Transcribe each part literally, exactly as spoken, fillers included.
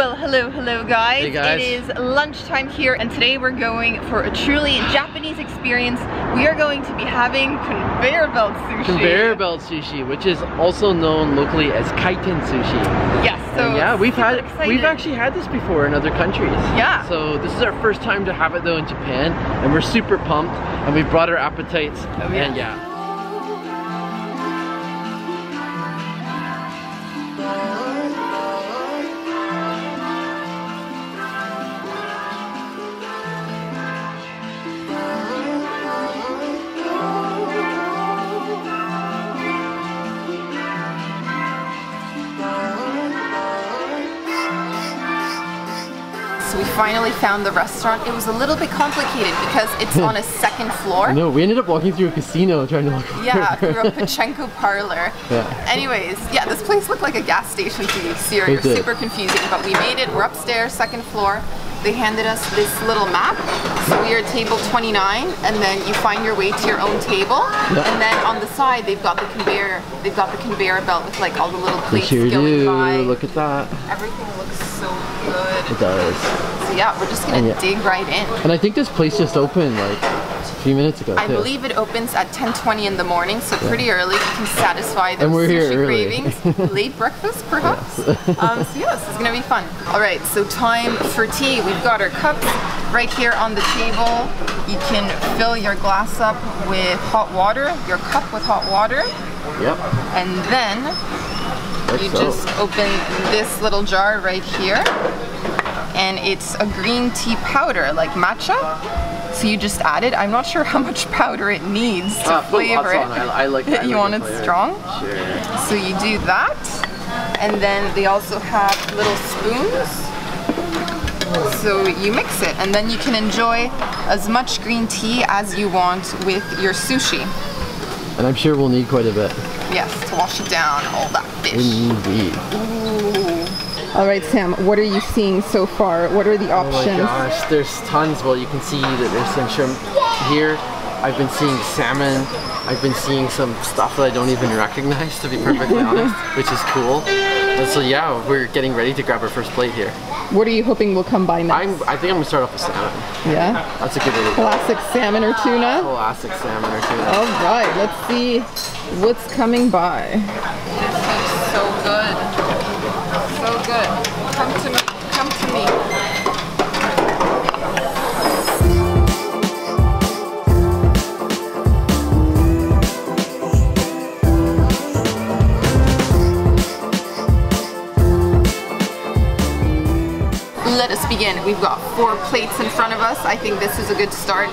Well, hello, hello guys. Hey guys. It is lunchtime here and today we're going for a truly Japanese experience. We are going to be having conveyor belt sushi. Conveyor belt sushi, which is also known locally as kaiten sushi. Yes, so and yeah, we've had excited. we've actually had this before in other countries. Yeah. So this is our first time to have it though in Japan, and we're super pumped and we brought our appetites. Oh, yeah. And yeah. So we finally found the restaurant. It was a little bit complicated because it's on a second floor. No, we ended up walking through a casino trying to look over. Yeah, through a Pachinko parlor. Yeah. Anyways, yeah, this place looked like a gas station to you. So you're super confusing, but we made it. We're upstairs, second floor. They handed us this little map. So we are at table twenty-nine, and then you find your way to your own table. Yeah. And then on the side, they've got the conveyor. They've got the conveyor belt with like all the little plates sure going by. Look at that. Everything looks so good. It does. So yeah, we're just gonna yeah. dig right in. And I think this place just opened like a few minutes ago. I too. believe it opens at ten twenty in the morning, so yeah. pretty early. You can satisfy those and we're sushi here cravings. Late breakfast, perhaps. Yes. um, so yeah, this is gonna be fun. All right, so time for tea. We've got our cups right here on the table. You can fill your glass up with hot water, your cup with hot water. Yep. And then like you so. just open this little jar right here. And it's a green tea powder, like matcha. So you just add it. I'm not sure how much powder it needs to uh, flavor it. I, I like that. You want it strong? Sure. So you do that. And then they also have little spoons. So you mix it. And then you can enjoy as much green tea as you want with your sushi. And I'm sure we'll need quite a bit. Yes, to wash it down, all that fish. Indeed. Ooh. All right, Sam, what are you seeing so far? What are the options? Oh my gosh, there's tons. Well, you can see that there's some shrimp here. I've been seeing salmon. I've been seeing some stuff that I don't even recognize, to be perfectly honest, which is cool. And so yeah, we're getting ready to grab our first plate here. What are you hoping will come by next? I'm, I think I'm gonna start off with salmon. Yeah? That's a good way to go. Classic salmon or tuna? Classic salmon or tuna. All right, let's see what's coming by. This looks so good. So good. Come to me. Come to me. Let us begin. We've got four plates in front of us. I think this is a good start.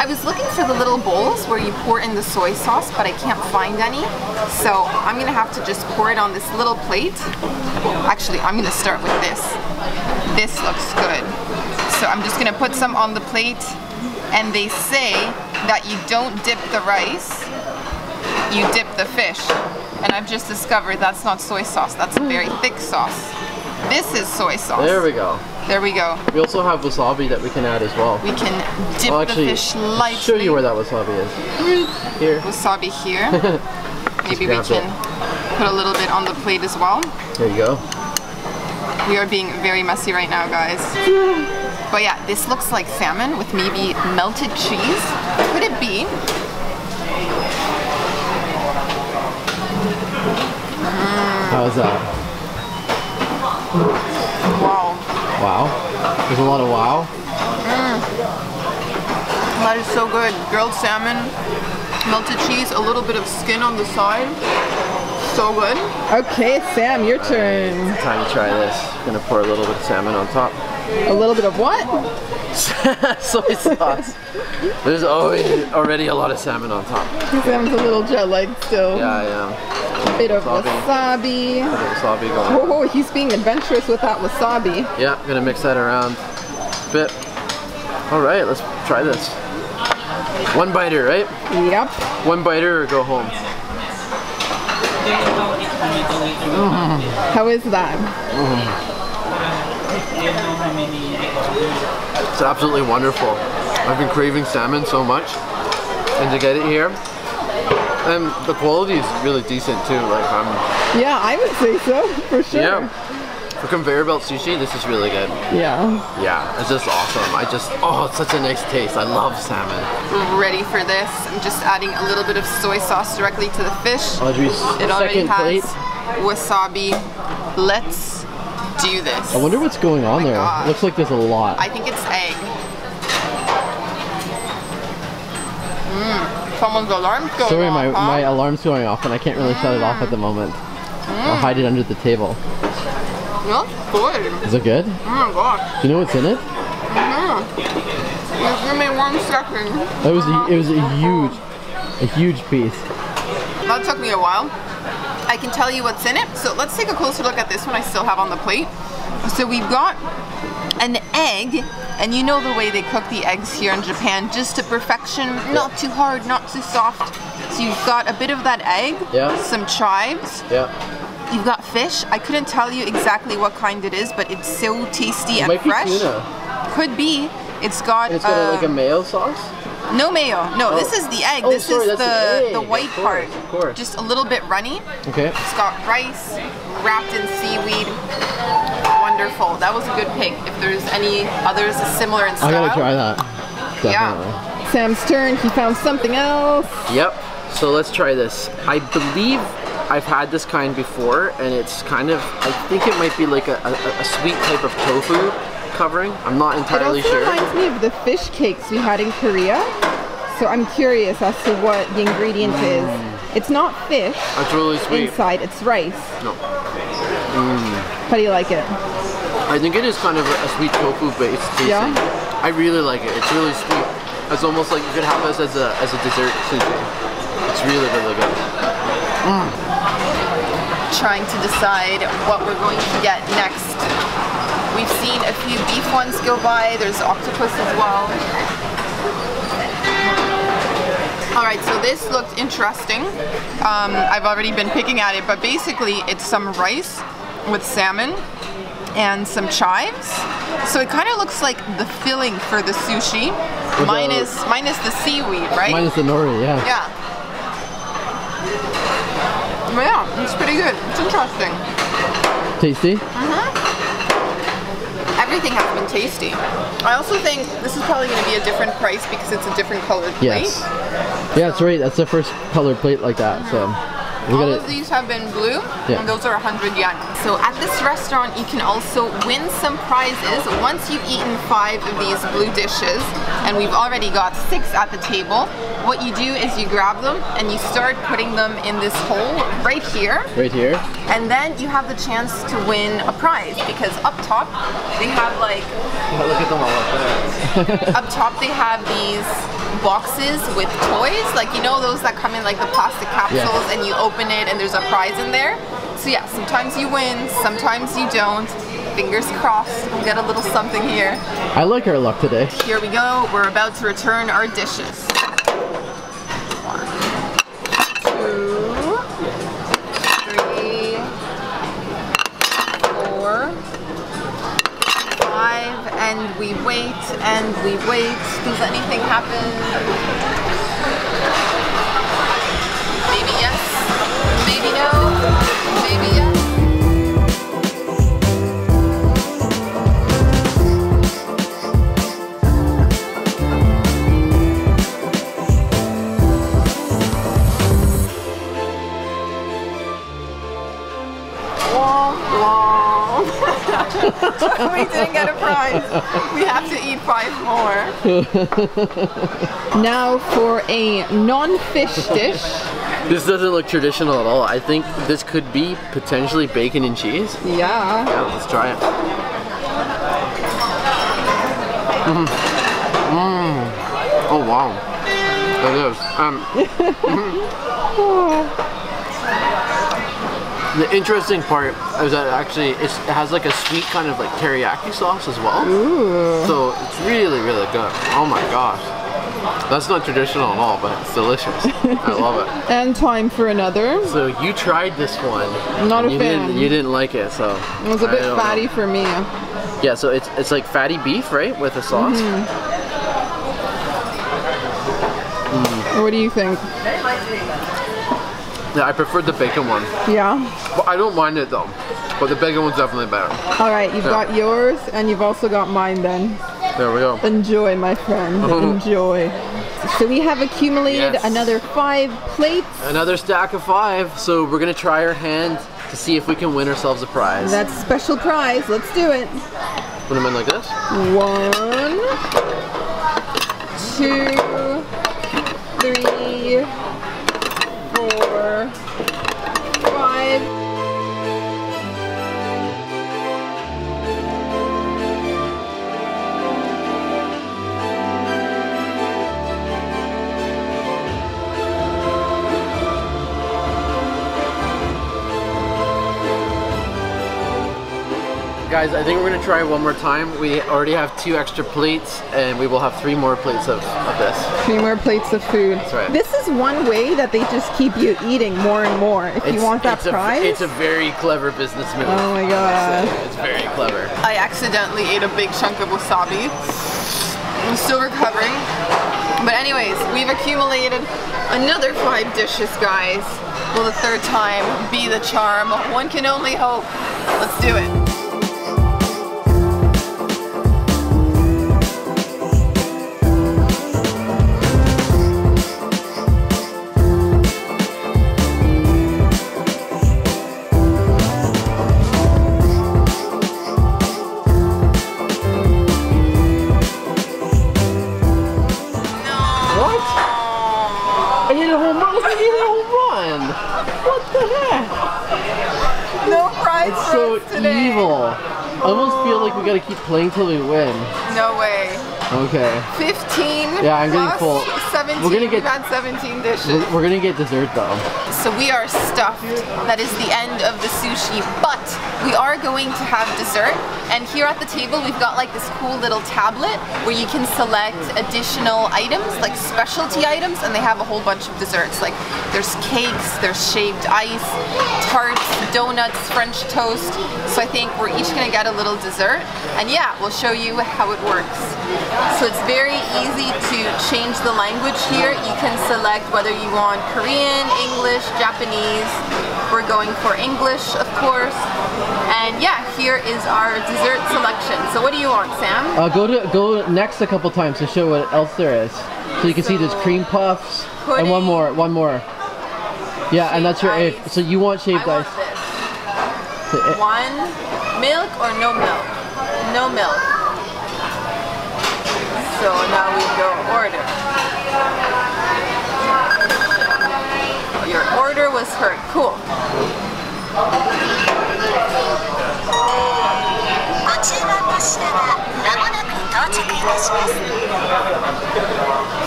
I was looking for the little bowls where you pour in the soy sauce, but I can't find any. So I'm gonna have to just pour it on this little plate. Actually, I'm gonna start with this. This looks good. So I'm just gonna put some on the plate, and they say that you don't dip the rice, you dip the fish. And I've just discovered that's not soy sauce, that's a very thick sauce. This is soy sauce. There we go. There we go. We also have wasabi that we can add as well. We can dip well, actually, the fish lightly. I'll show you where that wasabi is. Here. Wasabi here. Maybe we can it. put a little bit on the plate as well. There you go. We are being very messy right now, guys. But yeah, this looks like salmon with maybe melted cheese. Could it be? Mm. How's that? Wow. Wow? There's a lot of wow? Mm. That is so good. Grilled salmon, melted cheese, a little bit of skin on the side. So good. Okay, Sam, your turn. Right, time to try this. I'm gonna pour a little bit of salmon on top. A little bit of what? Soy sauce. There's always already a lot of salmon on top. Sam's a little jet-lagged still. Yeah, I am. Bit of wasabi. wasabi. A bit of wasabi going. Oh, he's being adventurous with that wasabi. Yeah, I'm gonna mix that around a bit. All right, let's try this. One biter, right? Yep. One biter or go home. Mm. How is that? Mm. It's absolutely wonderful. I've been craving salmon so much, and to get it here. And the quality is really decent too, like I'm... Yeah, I would say so, for sure. Yeah. For conveyor belt sushi, this is really good. Yeah. Yeah, it's just awesome. I just, oh, it's such a nice taste. I love salmon. I'm ready for this. I'm just adding a little bit of soy sauce directly to the fish. Audrey's it already has plate. Wasabi. Let's do this. I wonder what's going on oh there. God. Looks like there's a lot. I think it's egg. Mm, someone's alarm's going Sorry, off. Sorry, my, huh? my alarm's going off and I can't really mm. shut it off at the moment. Mm. I'll hide it under the table. That's good. Is it good? Oh my gosh. Do you know what's in it? Yeah. Just give me one second. It was a, it was a huge, a huge piece. That took me a while. I can tell you what's in it. So let's take a closer look at this one I still have on the plate. So we've got an egg, and you know the way they cook the eggs here in Japan, just to perfection, not too hard, not too soft. So you've got a bit of that egg, yeah. some chives, yeah. you've got fish. I couldn't tell you exactly what kind it is, but it's so tasty and fresh. It might be tuna. Could be. It's got, it's got um, like a mayo sauce? No mayo. No, oh. this is the egg. Oh, this sorry, is the, the white part. Of course. Just a little bit runny. Okay. It's got rice wrapped in seaweed. Wonderful. That was a good pick. If there's any others similar in style. I gotta try that. Definitely. Yeah. Sam's turn. He found something else. Yep. So let's try this. I believe I've had this kind before, and it's kind of, I think it might be like a, a, a sweet type of tofu covering. I'm not entirely sure. It also reminds me of the fish cakes we had in Korea. So I'm curious as to what the ingredient mm. is. It's not fish. That's really sweet. Inside, it's rice. No. Mm. How do you like it? I think it is kind of a, a sweet tofu based tasting. Yeah? I really like it. It's really sweet. It's almost like you could have this as a, as a dessert sushi. It's really, really good. Mm. Trying to decide what we're going to get next. We've seen a few beef ones go by. There's octopus as well. All right, so this looked interesting. Um, I've already been picking at it, but basically it's some rice with salmon and some chives. So it kind of looks like the filling for the sushi, minus, the, minus the seaweed, right? Minus the nori, yeah. Yeah. But yeah, it's pretty good. It's interesting. Tasty? Mm-hmm. Everything has been tasty. I also think this is probably going to be a different price because it's a different colored plate. Yes. Yeah, that's right. That's the first colored plate like that. Mm-hmm. So all of these have been blue, yeah. and those are one hundred yen. So at this restaurant, you can also win some prizes once you've eaten five of these blue dishes. And we've already got six at the table. What you do is you grab them and you start putting them in this hole right here. Right here. And then you have the chance to win a prize because up top they have like... Oh, look at them all up there. Up top they have these boxes with toys. Like, you know those that come in like the plastic capsules yes. and you open it and there's a prize in there? So yeah, sometimes you win, sometimes you don't. Fingers crossed, we'll get a little something here. I like our luck today. Here we go. We're about to return our dishes. And we wait, and we wait. Does anything happen? Maybe yes, maybe no, maybe yes. Wah, wah. We didn't get a prize. We have to eat five more. Now for a non-fish dish. This doesn't look traditional at all. I think this could be potentially bacon and cheese. Yeah. Yeah, let's try it. Mm. Mm. Oh wow. That is. Um, The interesting part is that actually it's, it has like a sweet kind of like teriyaki sauce as well. Ooh. So it's really, really good. Oh my gosh. That's not traditional at all, but it's delicious. I love it. And time for another. So you tried this one. Not a you fan. Didn't, you didn't like it, so. It was a bit fatty know. for me. Yeah, so it's, it's like fatty beef, right? With a sauce. Mm-hmm. Mm. What do you think? Yeah, I prefer the bacon one. Yeah? But I don't mind it though. But the bacon one's definitely better. Alright, you've yeah. got yours and you've also got mine then. There we go. Enjoy, my friend. Enjoy. So we have accumulated yes. another five plates. Another stack of five. So we're going to try our hand to see if we can win ourselves a prize. That's a special prize. Let's do it. Put them in like this. One, two, three, four, five. Guys, I think we're gonna try one more time. We already have two extra plates and we will have three more plates of, of this. Three more plates of food. That's right. This is one way that they just keep you eating more and more. If it's, you want that it's prize. A, it's a very clever business move. Oh my god. It's very clever. I accidentally ate a big chunk of wasabi. I'm still recovering. But anyways, we've accumulated another five dishes, guys. Will the third time be the charm? One can only hope. Let's do it. We gotta keep playing till we win. No way. Okay. fifteen. Yeah, I'm getting full. seventeen. We're gonna get, we've had seventeen dishes. We're, we're gonna get dessert though. So we are stuffed. That is the end of the sushi, but we are going to have dessert. And here at the table, we've got like this cool little tablet where you can select additional items, like specialty items, and they have a whole bunch of desserts. Like there's cakes, there's shaved ice, tarts, donuts, French toast. So I think we're each gonna get a little dessert. And yeah, we'll show you how it works. So it's very easy to change the language here. You can select whether you want Korean, English, Japanese. We're going for English, of course. And yeah, here is our dessert selection. So what do you want, Sam? Uh, go to go next a couple times to show what else there is. So you can so see there's cream puffs pudding, and one more, one more. Yeah, and that's your ice. Eighth. So you want shaved I ice. Want this. One, milk or no milk? No milk. So now we go order. Your order was heard. Cool.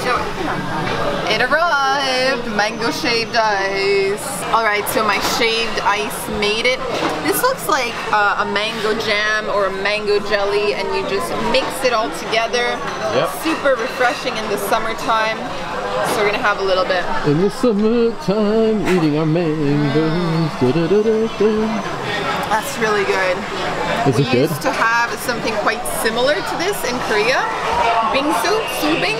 So it arrived, mango shaved ice. Alright, so my shaved ice made it. This looks like uh, a mango jam or a mango jelly and you just mix it all together. Yep. Super refreshing in the summertime. So we're gonna have a little bit. In the summertime, eating our mangoes. Da, da, da, da, da. That's really good. Is it good? We used to have something quite similar to this in Korea. Bingsu, sulbing.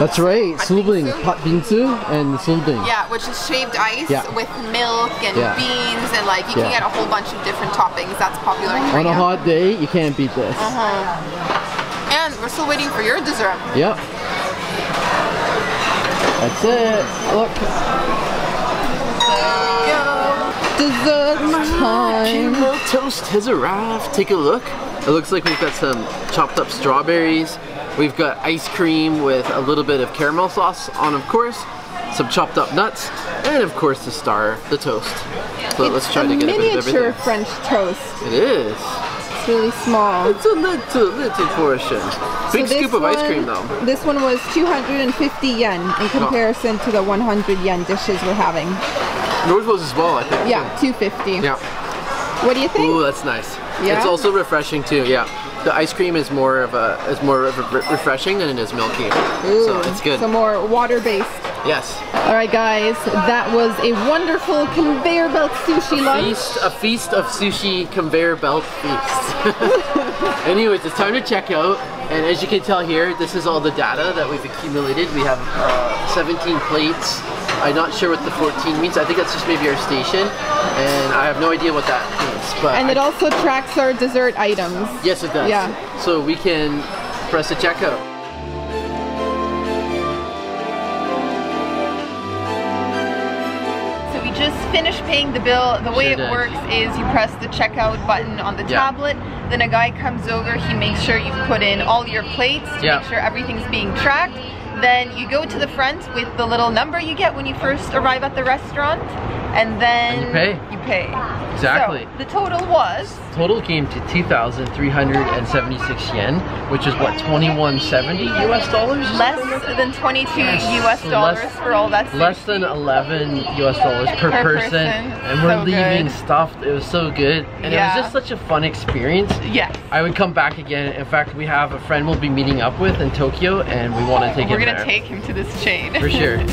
That's right, sulbing, Pat bingsu and sulbing. Yeah, which is shaved ice yeah. with milk and yeah. beans and like you yeah. can get a whole bunch of different toppings. That's popular in Korea. On a hot day, you can't beat this. Uh-huh. And we're still waiting for your dessert. Yep. That's it. Look. Dessert time! My toast has arrived. Take a look. It looks like we've got some chopped up strawberries. We've got ice cream with a little bit of caramel sauce on, of course. Some chopped up nuts, and of course the star, the toast. So it's let's try to get a bit of everything. It's a miniature French toast. It is. It's really small. It's a little, little portion. Big so scoop of one, ice cream though. This one was two hundred fifty yen in comparison oh. to the one hundred yen dishes we're having. Yours was as well, I think. Yeah, two fifty. Yeah. What do you think? Ooh, that's nice. Yeah. It's also refreshing too. Yeah. The ice cream is more of a is more of a re refreshing than it is milky. Ooh. So it's good. So more water based. Yes. All right, guys. That was a wonderful conveyor belt sushi lunch. Feast, a feast of sushi conveyor belt feast. Anyways, it's time to check out. And as you can tell here, this is all the data that we've accumulated. We have uh, seventeen plates. I'm not sure what the fourteen means. I think that's just maybe our station, and I have no idea what that means. But and it I, also tracks our dessert items. Yes, it does. Yeah. So we can press a checkout. So we just finished paying the bill. The way sure it did. works is you press the checkout button on the yeah. tablet. Then a guy comes over, he makes sure you put in all your plates to yeah. make sure everything's being tracked. Then you go to the front with the little number you get when you first arrive at the restaurant, and then and you pay. You pay. Exactly. So, the total was? Total came to two thousand three hundred seventy-six yen, which is what, twenty-one seventy U S dollars? Less than twenty-two yes. U S dollars less, for all that sushi. Less than eleven U S dollars per, per person. person. And we're so leaving good. stuffed. It was so good. And yeah. it was just such a fun experience. Yeah. I would come back again. In fact, we have a friend we'll be meeting up with in Tokyo, and we want to take we're him We're going to take him to this chain. For sure.